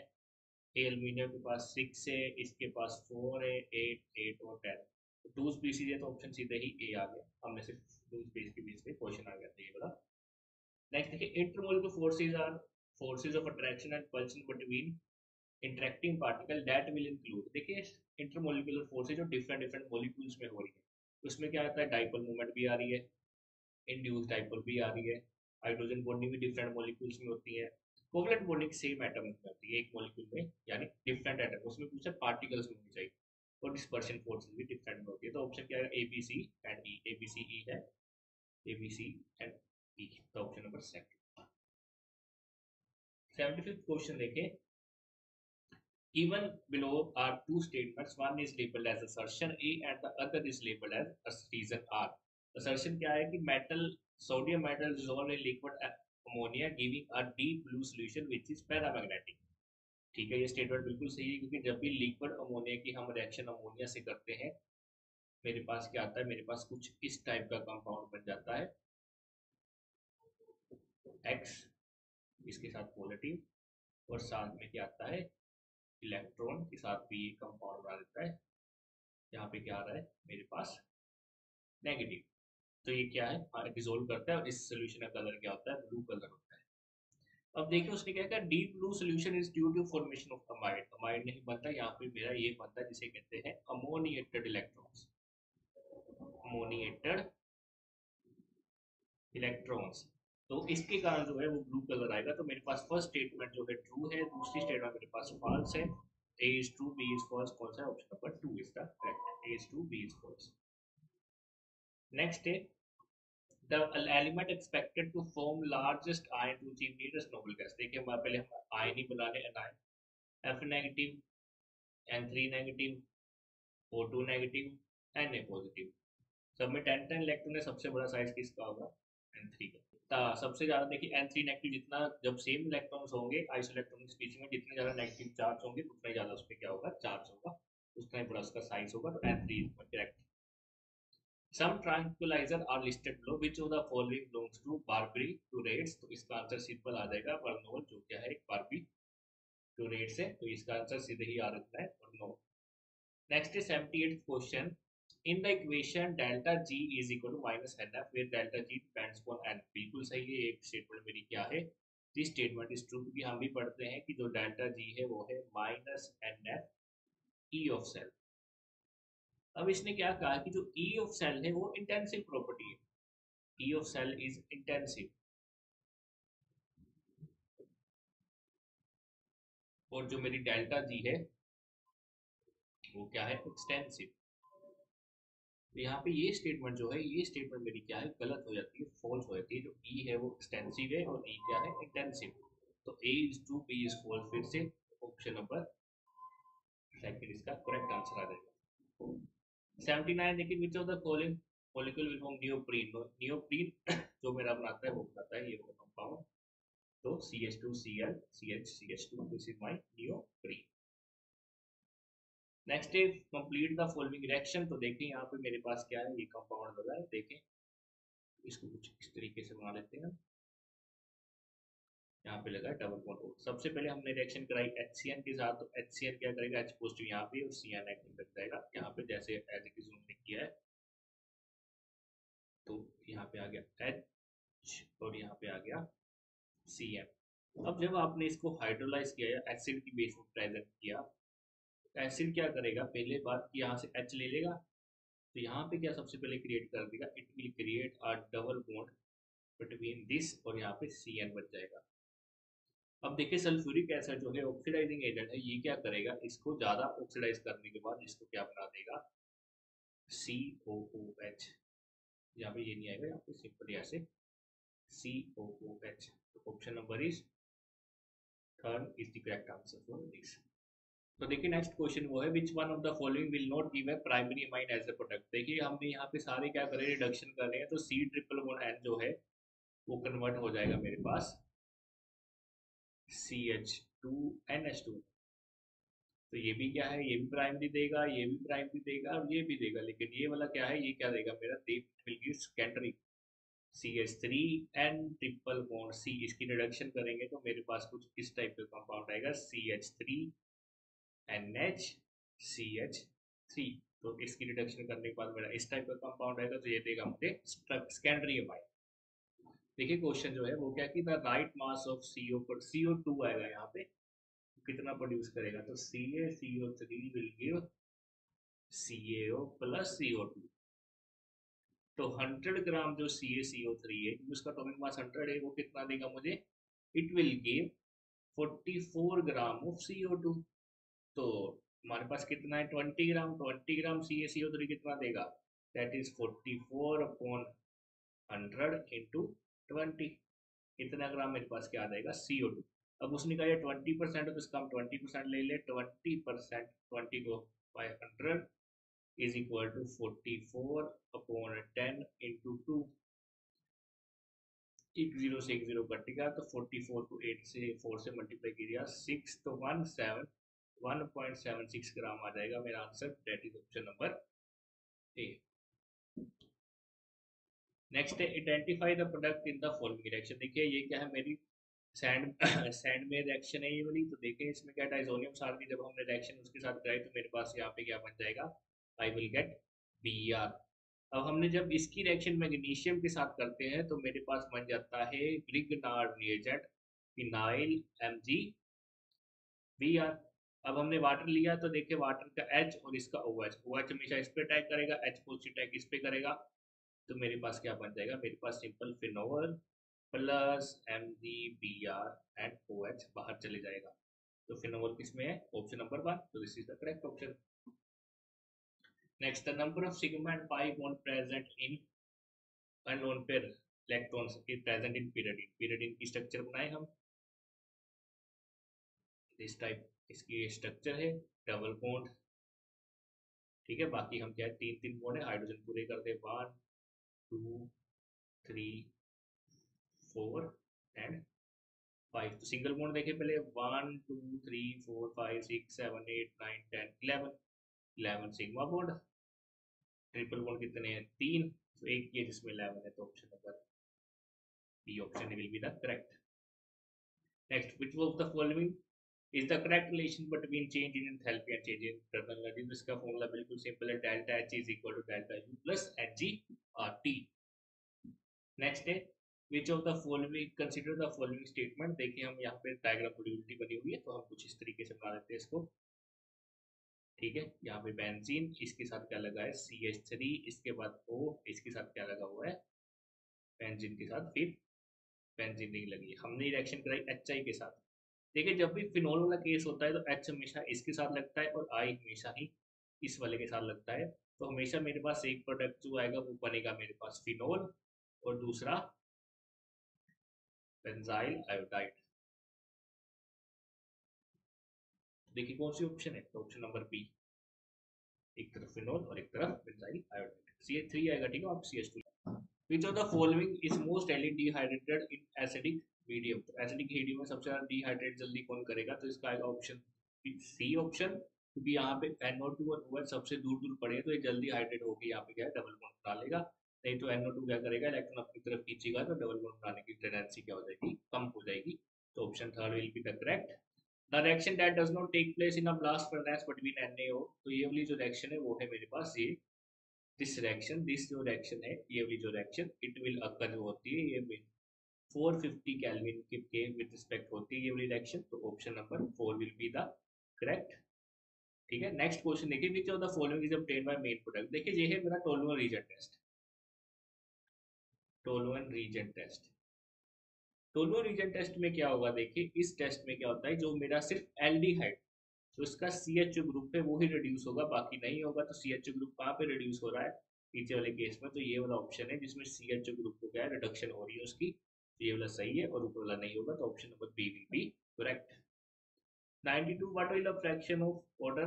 एल्युमिनियम के पास सिक्स है, इसके पास फोर है, एट एट और टेन। टू स्पीसीज है तो ऑप्शन सीधे ही ए आ गया, हमने सिर्फ टू स्पीसीज के बीच में क्वेश्चन आ गया था ये वाला। नेक्स्ट देखिए intermolecular forces are forces of attraction and repulsion between interacting particle that will include. देखिए इंटरमोलिकुलर फोर्सेज जो डिफरेंट डिफरेंट मॉलिक्यूल्स में हो रही है उसमें क्या आता है डाइपोल मूवमेंट भी आ रही है, इंड्यूस्ड डाइपोल भी आ रही है, हाइड्रोजन बॉन्डिंग भी डिफरेंट मॉलिक्यूल्स में होती है, कोवलेंट बॉन्डिंग सेम एटम में होती है एक मॉलिक्यूल में, यानी डिफरेंट एटम उसमें पूछा पार्टिकल्स में होनी चाहिए। और डिस्पर्शन फोर्सेस भी डिफरेंट में होती है तो ऑप्शन क्या है A B C and E, A B C E है, A B C and E तो option number second. Seventy fifth question देखें, given below are two statements, one is labelled as assertion A and the other is labelled as reason R. Assertion क्या है कि metal sodium metal dissolved in liquid ammonia giving a deep blue solution which is paramagnetic. ठीक है, ये statement बिल्कुल सही है क्योंकि जब भी लिक्विड अमोनिया की हम रिएक्शन अमोनिया से करते हैं मेरे पास क्या आता है, मेरे पास कुछ इस टाइप का कंपाउंड बन जाता है एक्स, इसके साथ पॉजिटिव और साथ में क्या आता है इलेक्ट्रॉन के साथ भी कंपाउंड बना देता है। यहाँ पे क्या आ रहा है मेरे पास नेगेटिव। तो ये क्या है, डिसोल्व करता है और इस सॉल्यूशन का कलर क्या होता है, ब्लू कलर होता है। अब देखिए उसने क्या कहा, deep blue solution is due to formation of amide. Amide नहीं बनता यहाँ पे मेरा, ये बनता है जिसे कहते हैं अमोनिएटेड इलेक्ट्रॉन्स। अमोनिएटेड इलेक्ट्रॉन्स तो इसके कारण जो है वो ब्लू कलर आएगा। तो मेरे पास फर्स्ट स्टेटमेंट जो है ट्रू है, दूसरी स्टेटमेंट मेरे पास फॉल्स है। A is true, B is false, कौन सा option number two is the correct, A is true, B is false। Next है the element expected to form largest ion to achieve nearest noble gas. देखिए हमारे पहले हम ion ही बनाने, anion F negative, N three negative, O two negative, Na positive. सब में ten ten electron है, सबसे बड़ा साइज किसका होगा, N थ्री का। सबसे ज़्यादा देखिए N थ्री नेगेटिव, जितना जब सेम इलेक्ट्रॉन्स होंगे आइसो इलेक्ट्रॉन्स के बीच में, जितने ज़्यादा नेगेटिव चार्ज होंगे उतना ही ज़्यादा उस पर क्या होगा, चार्ज होगा, उतना ही बड़ा उसका साइज होगा। तो N three is correct. Some ट्रायंगुलाइजर are listed below, which of the following belongs to barbiturates. तो इसका आंसर सिंपल आ जाएगा बर्नोल, जो क्या है एक बार्बरी ट्यूरेट्स है। तो इसका आंसर सीधे ही आ जाता है Bernoulli. Next is seventy eight question, in the equation delta G is equal to minus n F where delta G depends on n. बिल्कुल सही है, एक स्टेटमेंट मेरी क्या है, दिस स्टेटमेंट इज ट्रू, क्योंकि हम भी पढ़ते हैं कि जो डेल्टा जी है वो है minus n F E of cell. अब इसने क्या कहा कि जो ई ऑफ सेल है वो इंटेंसिव प्रॉपर्टी है, E of cell is intensive, और जो मेरी डेल्टा जी है वो क्या है, एक्सटेंसिव। तो यहाँ पे ये स्टेटमेंट जो है, ये स्टेटमेंट मेरी क्या है, गलत हो जाती है, फॉल्स हो जाती है। जो ई है वो एक्सटेंसिव है और ई क्या है, इंटेंसिव। तो A is true, B is false, फिर से ऑप्शन नंबर सेकंड इसका करेक्ट आंसर आ जाएगा। सेवेंटी नाइन देखिए, which of the following molecule will form neoprene. Neoprene जो मेरा बनाता है वो बनाता है ये कंपाउंड, तो C H two C L C H C H two, this is my neoprene. Next है कंप्लीट द फॉलोइंग रिएक्शन। तो देखें यहाँ पे मेरे पास क्या है, ये कंपाउंड लगा है, देखें इसको कुछ इस तरीके से बना लेते हैं। यहाँ पे लगा है डबल बॉन्ड O। सबसे पहले हमने रिएक्शन कराई HCl के साथ, तो HCl क्या करेगा, H पॉजिटिव यहाँ पे और Cl नेगेटिव लग जाएगा यहाँ पे, जैसे एज इट इज हमने किया है। तो यहाँ पे आ गया H और यहाँ पे आ गया Cl। अब जब आपने इसको हाइड्रोलाइज किया, एसिड की बेस में प्रेजेंट किया, एसिड क्या करेगा, पहले बात कि यहाँ से H ले लेगा, तो यहाँ पे क्या सबसे पहले क्रिएट कर देगा, it will create a double bond between this और यहाँ पे Cn बच जाएगा। अब देखिए सल्फ्यूरिक एसिड जो है ऑक्सीडाइजिंग एजेंट है, ये क्या करेगा, इसको ज़्यादा ऑक्सीडाइज करने के बाद इसको क्या बना देगा, C O O H। यहाँ पे ये नहीं आएगा, यहाँ पे सिंपल यहाँ से C O O H। Option number is third is the correct answer for this. तो देखिए नेक्स्ट क्वेश्चन वो है, which one of the following will not give a primary amine as a product. देखिए हमने यहाँ पे सारे क्या कर रहे हैं, रिडक्शन कर रहे हैं। तो सी ट्रिपल वन एन जो है वो कन्वर्ट हो जाएगा मेरे पास C H two N H two. तो ये भी क्या है, ये भी प्राइमरी देगा, ये भी प्राइमरी देगा और ये भी देगा, लेकिन ये वाला क्या है, ये क्या देगा मेरा, they will give secondary C H three N triple one C. इसकी रिडक्शन करेंगे तो मेरे पास कुछ इस टाइप का कंपाउंड आएगा, C H three N H C H three. तो इसकी रिडक्शन करने के बाद मेरा इस टाइप का कंपाउंड आएगा, तो ये देगा मुझे सेकेंडरी अमाइन। देखिए क्वेश्चन जो है वो क्या कि the right mass of CO पर C O टू आएगा यहाँ पे, कितना प्रोड्यूस करेगा, तो C A C O three will give C A O plus C O two. तो हंड्रेड ग्राम जो C A C O three है, उसका एटॉमिक मास हंड्रेड है, वो कितना देगा मुझे, it will give forty four gram of C O two. तो हमारे पास कितना है, twenty gram, twenty gram C A C O three कितना देगा, that is forty four upon hundred into twenty. इतना ग्राम मेरे पास क्या आ जाएगा, C O टू। अब उसने कहा ये ट्वेंटी परसेंट, तो इसका हम ट्वेंटी परसेंट ले ले, ट्वेंटी परसेंट ट्वेंटी को by hundred is equal to forty four upon ten into two. एक जीरो से एक जीरो कटेगा, तो फोर्टी फोर को एट से फोर से मल्टीप्लाई कीजिएगा, सिक्स तो one seven one point seven six gram आ जाएगा मेरा answer, that is option number A. Next है identify the product in the following reaction. देखिए ये क्या है मेरी सैंड सैंड में रिएक्शन है ये वाली। तो देखिए इसमें क्या डाइसोनियम साल्ट की जब हमने रिएक्शन उसके साथ कराई, तो मेरे पास यहाँ पे क्या बन जाएगा, I will get B R. अब हमने जब इसकी रिएक्शन मैग्नीशियम के साथ करते हैं तो मेरे पास बन जाता है Grignard phenyl M G B R. अब हमने वाटर लिया तो देखे वाटर का H और इसका OH, OH हमेशा इस पे अटैक करेगा, H पॉजिटिव अटैक इस पे करेगा, तो मेरे पास क्या बन जाएगा, मेरे पास simple phenol plus M G B R and OH बाहर चले जाएगा। तो फिनोल किसमें है, ऑप्शन नंबर वन, तो this is the correct option. Next, the number of sigma and pi bond present in unknown pair electrons is present in pyridine. Pyridine की structure बनाए हम, दिस टाइप इसकी स्ट्रक्चर है, double bond, ठीक है। बाकी हम क्या है, तीन तीन बॉन्ड है, हाइड्रोजन पूरे करते हैं, one two three four and five. तो सिंगल बॉन्ड देखे पहले, one two three four five six seven eight nine ten eleven, eleven sigma bond. Triple bond कितने हैं, तीन, तो एक ही है जिसमें इलेवन है, तो option number B option will be the correct. Next, which of the following is the correct relation between change in enthalpy and change in internal energy। इसका फॉर्मूला बिल्कुल सिंपल है, delta H is equal to delta U plus H G R T. Next है, which of the following consider the following statement. देखिए हम यहाँ पे diagram मोड्यूलिटी बनी हुई है, तो हम कुछ इस तरीके से बना देते हैं इसको, ठीक है। यहाँ पे बेंजीन, इसके साथ क्या लगा है सी एच थ्री, इसके बाद O, इसके साथ क्या लगा हुआ है बेंजीन के साथ, फिर बेंजीन नहीं लगी। हमने रिएक्शन कराई एच आई के साथ। देखिए जब भी फिनोल वाला केस होता है तो H हमेशा इसके साथ लगता है और I हमेशा ही इस वाले के साथ लगता है, तो हमेशा मेरे पास एक प्रोडक्ट जो आएगा वो बनेगा मेरे पास फिनोल और दूसरा बेंजाइल आयोडाइड। देखिए कौन सी ऑप्शन है, तो ऑप्शन नंबर बी, एक तरफ फिनोल और एक तरफ benzyl iodide. C H three आएगा, ठीक है, और C H two. Which of the following is most rarely dehydrated in acidic medium. तो एसिडिक मीडियम में सबसे ज्यादा डिहाइड्रेट जल्दी कौन करेगा, तो इसका आएगा ऑप्शन सी ऑप्शन, क्योंकि यहाँ पे एन ओ टू और O H सबसे दूर दूर पड़े हैं, तो ये जल्दी हाइड्रेट होकर यहाँ पे क्या है डबल बॉन्ड बना लेगा। नहीं तो एन ओ टू क्या करेगा, इलेक्ट्रॉन अपनी तरफ खींचेगा, तो डबल बॉन्ड बनाने की टेंडेंसी क्या हो जाएगी, कम हो जाएगी। तो option third will be the correct. The reaction that does not take place in a blast furnace between N A O, तो ये वाली जो रिएक्शन है वो है मेरे पास ये दिस रिएक्शन, दिस जो रिएक्शन है ये वाली जो रिएक्शन इट विल अकर जो होती है ये फोर फिफ्टी केल्विन के विद रिस्पेक्ट होती है ये वाली रिएक्शन, तो option number four will be the correct, ठीक है। नेक्स्ट क्वेश्चन देखिए, which of the following is obtained by main product. देखिए ये है मेरा Tollens reagent test, Tollens reagent test. Tollens reagent test में क्या होगा, देखिए इस टेस्ट में क्या होता है, जो मेरा सिर्फ एल्डिहाइड तो इसका सी एच ओ ग्रुप है वो ही रिड्यूस होगा, बाकी नहीं होगा। तो सी एच ओ ग्रुप कहाँ पे रिड्यूस हो रहा है, नीचे वाले केस में, तो ये वाला ऑप्शन है जिसमें सी एच ओ ग्रुप को क्या है रिडक्शन हो रही है उसकी, ये वाला सही है और ऊपर वाला नहीं होगा, तो option number B will be correct. Ninety two, what is the fraction of order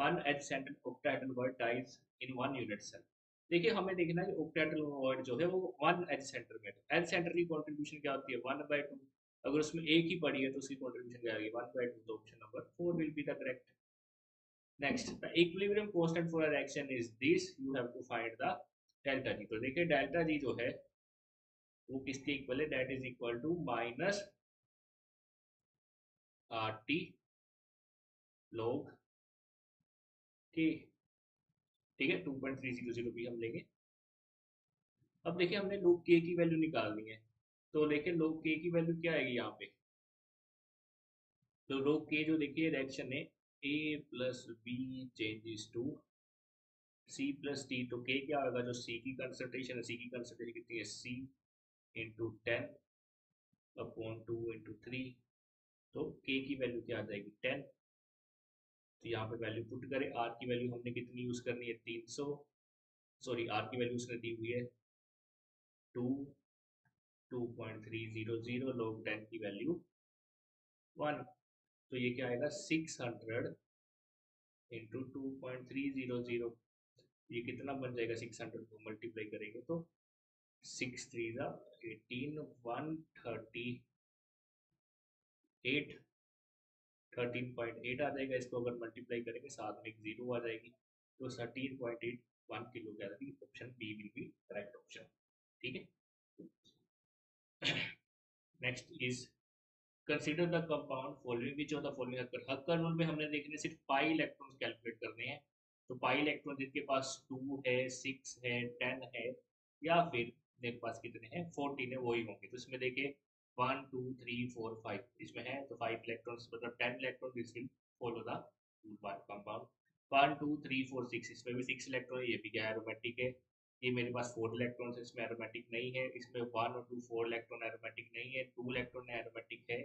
one edge centred octahedral voids in one unit cell. देखिए हमें देखना है ऑक्टाहेड्रल वर्ड जो है वो वन एच सेंटर में, एच सेंटर की contribution क्या होती है वन बाय टू, अगर उसमें एक ही पड़ी है तो उसकी कंट्रीब्यूशन क्या आएगी वन बाय टू, तो option number four will be the correct. Next, the equilibrium constant for a reaction is this, you have to find the delta G. तो देखिए डेल्टा जी जो है वो किसके इक्वल है, that is equal to minus R T log T, ठीक है, two point three zero zero भी हम लेंगे। अब देखिए हमने लॉग के की वैल्यू निकालनी है, तो देखिए लॉग के की वैल्यू क्या आएगी यहाँ पे, तो लॉग के जो देखिए रिएक्शन है A plus B changes to C plus T, तो के क्या होगा, जो सी की कंसंट्रेशन है, सी की कंसंट्रेशन कितनी है C into ten upon two into three, तो के की वैल्यू क्या आ जाएगी टेन। तो यहाँ पे वैल्यू पुट करें, आर की वैल्यू हमने कितनी यूज करनी है तीन सौ, सॉरी आर की वैल्यू उसने दी हुई है two, two point three zero zero log ten की वैल्यू वन, तो ये क्या आएगा six hundred into two point three zero zero, ये कितना बन जाएगा सिक्स हंड्रेड को मल्टीप्लाई करेंगे तो सिक्स थ्री ज़ा eighteen, one thirty eight, thirteen point eight आ जाएगा। इसको अगर मल्टीप्लाई करेंगे साथ में एक जीरो आ जाएगी, तो thirteen point eight one kilo calorie, option B will be correct option, ठीक है। Next is consider the compound following, which of the following. Huckel rule में हमने देखने सिर्फ पाई इलेक्ट्रॉन्स कैलकुलेट करने हैं, तो बाइल इलेक्ट्रॉन जिनके पास टू है, सिक्स है, टेन है या फिर मेरे पास कितने हैं फोर्टीन है वही होंगे। तो इसमें देखिए one two three four five इसमें है तो फाइव इलेक्ट्रॉन्स मतलब ten electron this will follow the two part compound. One two three four six इसमें भी सिक्स इलेक्ट्रॉन है, ये भी क्या एरोमेटिक है। ये मेरे पास फोर इलेक्ट्रॉन है, इसमें एरोमेटिक नहीं है। इसमें वन और टू फोर इलेक्ट्रॉन एरोमेटिक नहीं है, टू इलेक्ट्रॉन एरोमेटिक है,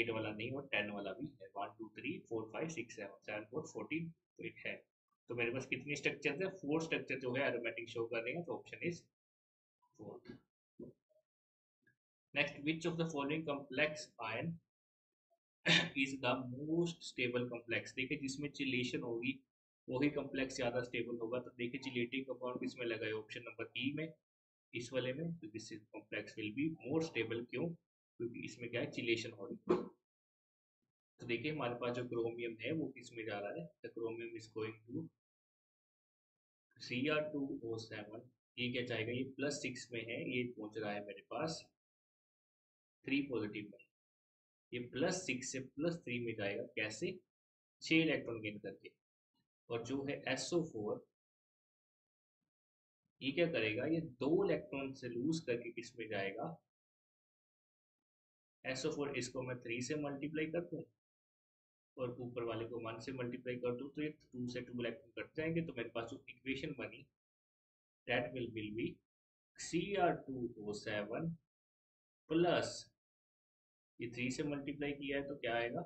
एट वाला नहीं और टेन वाला भी है। One two three four five six seven seven four fourteen तो एक है। तो मेरे पास कितने स्ट्रक्चर है, फोर स्ट्रक्चर जो है एरोमेटिक शो कर रहे हैं, तो option is four. Next, which of the following complex ion is the most stable complex. देखिए जिसमें चिलेशन होगी वही कॉम्प्लेक्स ज्यादा स्टेबल होगा। तो देखिए चिलेटिंग कंपाउंड किसमें लगाए, ऑप्शन नंबर ई में, इस वाले में। तो this is complex will be more stable, क्यों, क्योंकि इसमें क्या है चिलेशन हो रही है। तो देखिए हमारे पास जो क्रोमियम है वो किसमें जा रहा है, the chromium is going to C R two O seven. ये क्या जाएगा, ये प्लस सिक्स में है, ये पहुंच रहा है मेरे पास थ्री पॉजिटिव में। ये प्लस सिक्स से प्लस थ्री में जाएगा, कैसे, छह इलेक्ट्रॉन गेन करके। और जो है एस ओ फोर ये क्या करेगा, ये दो इलेक्ट्रॉन से लूज करके किसमें जाएगा एस ओ फोर। इसको मैं थ्री से मल्टीप्लाई कर दूं और ऊपर वाले को वन से मल्टीप्लाई कर दूं तो ये टू से टू इलेक्ट्रॉन कट जाएंगे। तो मेरे पास जो इक्वेशन बनी that will will be C R two O seven plus ये थ्री से मल्टीप्लाई किया है तो क्या आएगा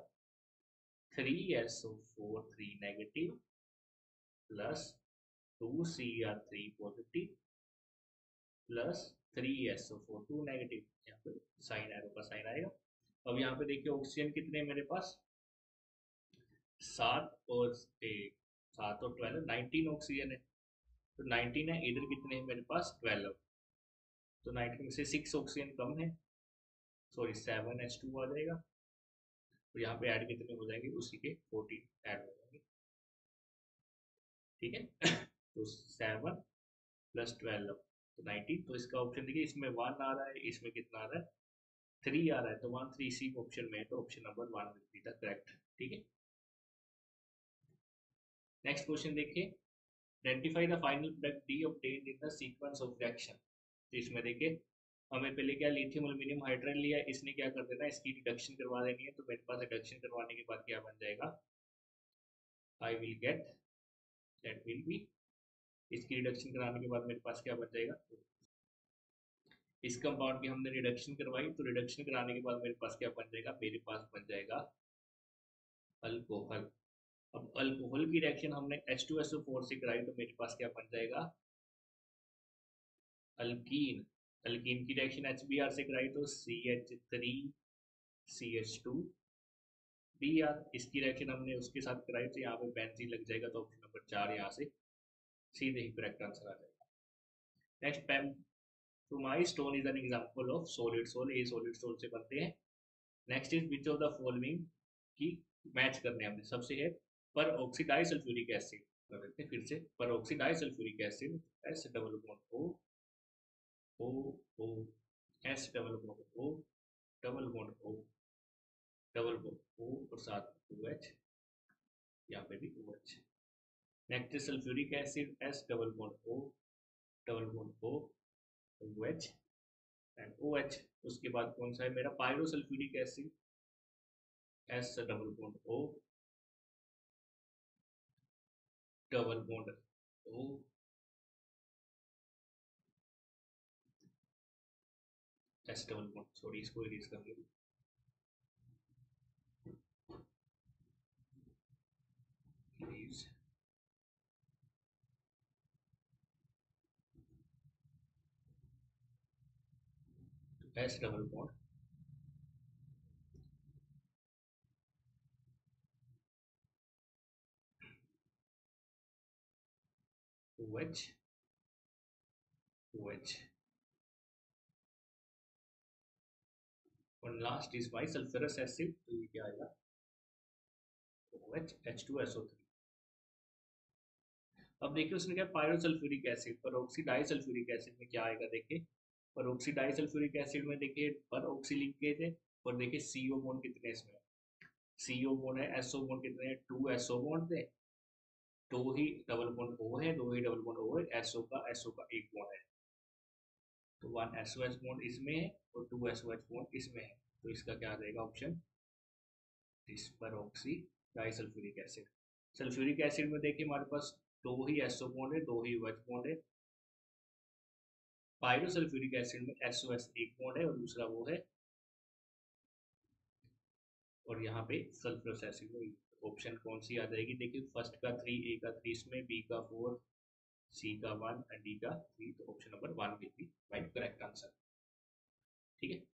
three S O four three negative plus two C R three positive plus three S O four two negative. यहाँ पे sign arrow का साइन आएगा। अब यहाँ पे देखिए ऑक्सीजन कितने मेरे पास, सात और सात और ट्वेल्व नाइनटीन ऑक्सीजन है। तो नाइनटीन है, इधर कितने हैं मेरे पास ट्वेल्व। तो नाइनटीन में से सिक्स ऑक्सीजन कम है, सॉरी सेवन एच टू आ जाएगा। तो यहाँ पे ऐड कितने हो जाएंगे उसी के फोर्टीन ऐड हो जाएंगे, ठीक है। तो सेवन प्लस ट्वेल्व तो नाइनटीन। तो इसका ऑप्शन देखिए इसमें वन आ रहा है, इसमें कितना आ रहा है थ्री आ रहा है। तो वन थ्री सी ऑप्शन में है, तो option number one will be the correct, ठीक है। नेक्स्ट क्वेश्चन देखिए, identify the final product D obtained in the sequence of reaction. तो इसमें देखिए हमें पहले क्या लिथियम एल्यूमिनियम हाइड्राइड लिया, इसने क्या कर देना, इसकी रिडक्शन करवा देनी है। तो मेरे पास रिडक्शन करवाने के बाद क्या बन जाएगा, I will get that will be, इसकी रिडक्शन कराने के बाद मेरे पास क्या बन जाएगा, इस कंपाउंड की हमने रिडक्शन करवाई। तो रिडक्शन कराने के बाद मेरे पास क्या बन जाएगा, मेरे पास बन जाएगा अल्कोहल। अब अल्कोहल की रिएक्शन हमने H two S O four से कराई, तो मेरे पास क्या बन जाएगा अल्कीन। अल्कीन की रिएक्शन एच बी आर से कराई तो C H three C H two B R. इसकी रिएक्शन हमने उसके साथ कराई तो यहाँ पे बेंजीन लग जाएगा। तो ऑप्शन नंबर चार यहाँ से सीधे ही करेक्ट आंसर आ जाएगा। नेक्स्ट, पेंटोमाइड stone is an example of solid sol. ये सॉलिड सोल से बनते हैं। Next is which of the following की मैच करने हमने सबसे है पर ऑक्सीडाइज सल्फ्यूरिक एसिड कर देते हैं फिर से। पर oxidise sulphuric acid S double bond O O O S double bond O double bond O double bond O और साथ ओ एच, यहाँ पे भी O H. Next sulphuric acid S double bond O double bond O O H and O H. उसके बाद कौन सा है मेरा pyro sulphuric acid S double bond O double bond O. S double bond sorry इसको erase कर दो। S double bond OH OH और last is my sulphurous acid. तो ये क्या आएगा OH H two S O three. अब देखिए उसने क्या पायरोसल्फ्यूरिक एसिड पर ऑक्सीडाइज सल्फ्यूरिक एसिड में क्या आएगा, देखिए पर ऑक्सीडाइज सल्फ्यूरिक एसिड में देखिए पर ऑक्सी लिंकेज है और देखिए सीओ बॉन्ड कितने इसमें, सीओ बॉन्ड है, एसओ बॉन्ड कितने हैं, टू एसओ बॉन्ड थे, दो ही डबल बॉन्ड ओ है, दो ही डबल बॉन्ड ओ है, एसओ का एसओ का एक बॉन्ड है, तो वन एसओ एच बॉन्ड इसमें है और टू एसओ एच बॉन्ड इसमें है, तो इसका क्या आ जाएगा option डिसपरऑक्सी disulphuric acid. Sulphuric acid में देखिए हमारे पास दो ही एसओ बॉन्ड है, दो ही OH बॉन्ड है। पाइरोसल्फ्यूरिक एसिड में एसओएस एक बॉन्ड है और दूसरा वो है, और यहाँ पे सल्फ्यूरिक एसिड में ऑप्शन कौन सी आ जाएगी? देखिए फर्स्ट का थ्री, ए का थ्री इसमें, बी का फोर, सी का वन एंड डी का थ्री, तो option number one will be right correct answer. ठीक है।